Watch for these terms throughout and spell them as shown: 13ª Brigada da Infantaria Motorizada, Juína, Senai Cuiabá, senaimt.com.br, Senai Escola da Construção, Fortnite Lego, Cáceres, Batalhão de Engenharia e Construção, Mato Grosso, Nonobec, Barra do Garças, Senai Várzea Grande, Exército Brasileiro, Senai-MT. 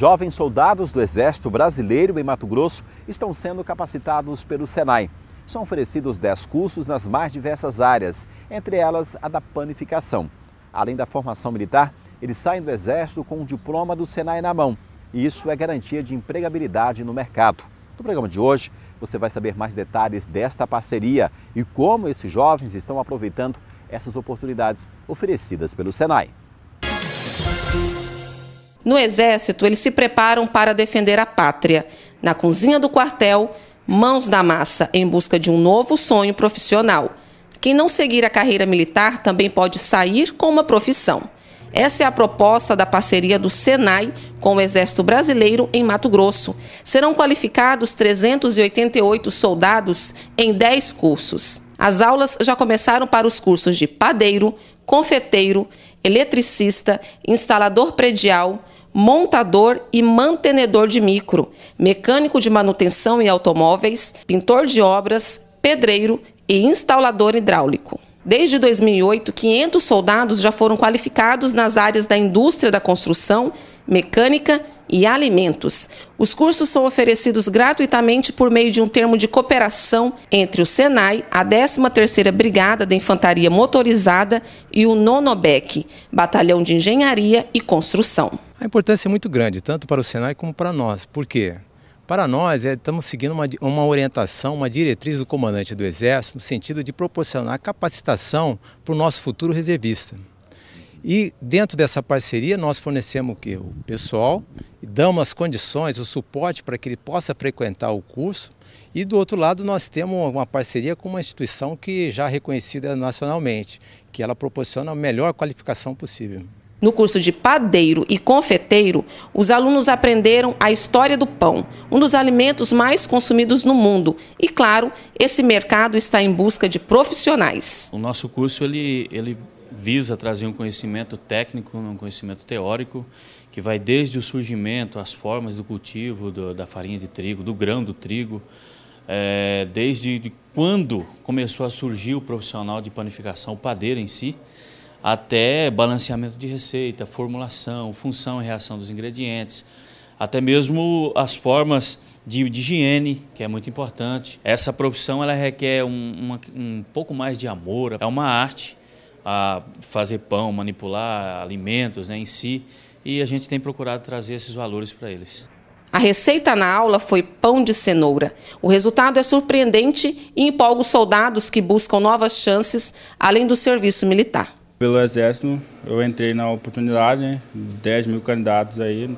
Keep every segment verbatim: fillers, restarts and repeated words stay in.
Jovens soldados do Exército Brasileiro em Mato Grosso estão sendo capacitados pelo Senai. São oferecidos dez cursos nas mais diversas áreas, entre elas a da panificação. Além da formação militar, eles saem do Exército com um diploma do Senai na mão. E isso é garantia de empregabilidade no mercado. No programa de hoje, você vai saber mais detalhes desta parceria e como esses jovens estão aproveitando essas oportunidades oferecidas pelo Senai. No Exército, eles se preparam para defender a pátria. Na cozinha do quartel, mãos na massa, em busca de um novo sonho profissional. Quem não seguir a carreira militar também pode sair com uma profissão. Essa é a proposta da parceria do Senai com o Exército Brasileiro em Mato Grosso. Serão qualificados trezentos e oitenta e oito soldados em dez cursos. As aulas já começaram para os cursos de padeiro, confeiteiro, eletricista, instalador predial, montador e mantenedor de micro, mecânico de manutenção em automóveis, pintor de obras, pedreiro e instalador hidráulico. Desde dois mil e oito, quinhentos soldados já foram qualificados nas áreas da indústria da construção, mecânica e alimentos. Os cursos são oferecidos gratuitamente por meio de um termo de cooperação entre o Senai, a décima terceira Brigada da Infantaria Motorizada e o Nonobec, Batalhão de Engenharia e Construção. A importância é muito grande, tanto para o Senai como para nós. Por quê? Para nós, é, estamos seguindo uma, uma orientação, uma diretriz do comandante do Exército, no sentido de proporcionar capacitação para o nosso futuro reservista. E dentro dessa parceria, nós fornecemos o quê? O pessoal, damos as condições, o suporte para que ele possa frequentar o curso. E do outro lado, nós temos uma parceria com uma instituição que já é reconhecida nacionalmente, que ela proporciona a melhor qualificação possível. No curso de padeiro e confeiteiro, os alunos aprenderam a história do pão, um dos alimentos mais consumidos no mundo. E claro, esse mercado está em busca de profissionais. O nosso curso ele, ele visa trazer um conhecimento técnico, um conhecimento teórico, que vai desde o surgimento, as formas do cultivo, do, da farinha de trigo, do grão do trigo, é, desde quando começou a surgir o profissional de panificação, o padeiro em si, até balanceamento de receita, formulação, função e reação dos ingredientes, até mesmo as formas de, de higiene, que é muito importante. Essa profissão ela requer um, uma, um pouco mais de amor, é uma arte a fazer pão, manipular alimentos, né, em si, e a gente tem procurado trazer esses valores para eles. A receita na aula foi pão de cenoura. O resultado é surpreendente e empolga os soldados que buscam novas chances, além do serviço militar. Pelo Exército, eu entrei na oportunidade, né? dez mil candidatos aí,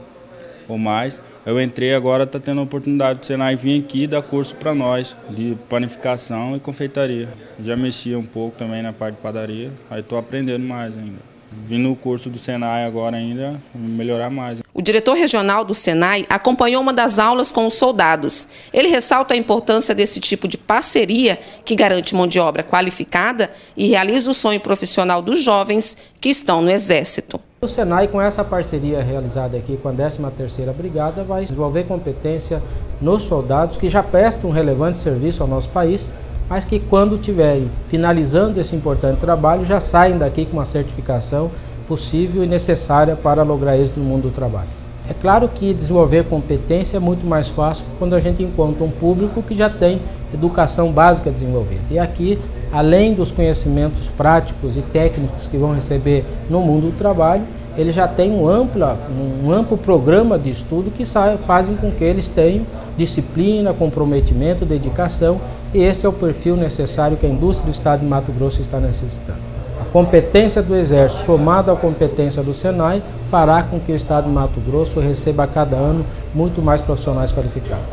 ou mais. Eu entrei agora, está tendo a oportunidade do Senai vir aqui e dar curso para nós, de panificação e confeitaria. Já mexia um pouco também na parte de padaria, aí estou aprendendo mais ainda. Vim no curso do Senai agora ainda, melhorar mais. O diretor regional do Senai acompanhou uma das aulas com os soldados. Ele ressalta a importância desse tipo de parceria que garante mão de obra qualificada e realiza o sonho profissional dos jovens que estão no Exército. O Senai, com essa parceria realizada aqui com a décima terceira Brigada, vai desenvolver competência nos soldados que já prestam um relevante serviço ao nosso país, mas que quando tiverem finalizando esse importante trabalho, já saem daqui com uma certificação possível e necessária para lograr êxito no mundo do trabalho. É claro que desenvolver competência é muito mais fácil quando a gente encontra um público que já tem educação básica desenvolvida. E aqui, além dos conhecimentos práticos e técnicos que vão receber no mundo do trabalho, eles já têm um amplo, um amplo programa de estudo que fazem com que eles tenham disciplina, comprometimento, dedicação, e esse é o perfil necessário que a indústria do estado de Mato Grosso está necessitando. Competência do Exército somada à competência do Senai fará com que o estado de Mato Grosso receba a cada ano muito mais profissionais qualificados.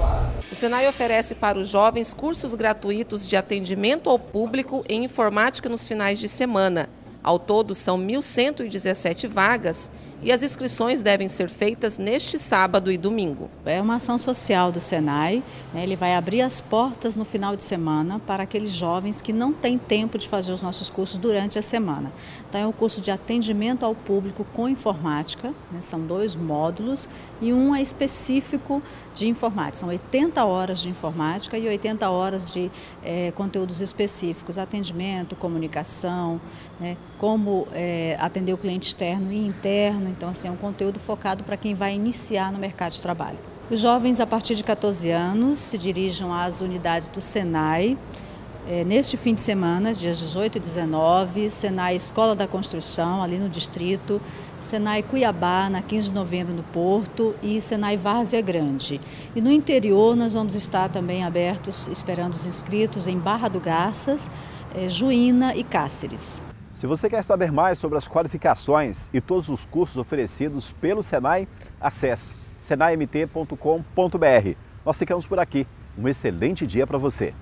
O Senai oferece para os jovens cursos gratuitos de atendimento ao público em informática nos finais de semana. Ao todo, são mil cento e dezessete vagas e as inscrições devem ser feitas neste sábado e domingo. É uma ação social do Senai, né? Ele vai abrir as portas no final de semana para aqueles jovens que não têm tempo de fazer os nossos cursos durante a semana. Então é um curso de atendimento ao público com informática, né? São dois módulos e um é específico de informática. São oitenta horas de informática e oitenta horas de é, conteúdos específicos, atendimento, comunicação, né? Como é, atender o cliente externo e interno, Então, assim, é um conteúdo focado para quem vai iniciar no mercado de trabalho. Os jovens, a partir de quatorze anos, se dirigem às unidades do Senai. É, neste fim de semana, dias dezoito e dezenove, Senai Escola da Construção, ali no distrito, Senai Cuiabá, na quinze de novembro, no Porto, e Senai Várzea Grande. E no interior, nós vamos estar também abertos, esperando os inscritos, em Barra do Garças, é, Juína e Cáceres. Se você quer saber mais sobre as qualificações e todos os cursos oferecidos pelo Senai, acesse senai m t ponto com ponto b r. Nós ficamos por aqui. Um excelente dia para você!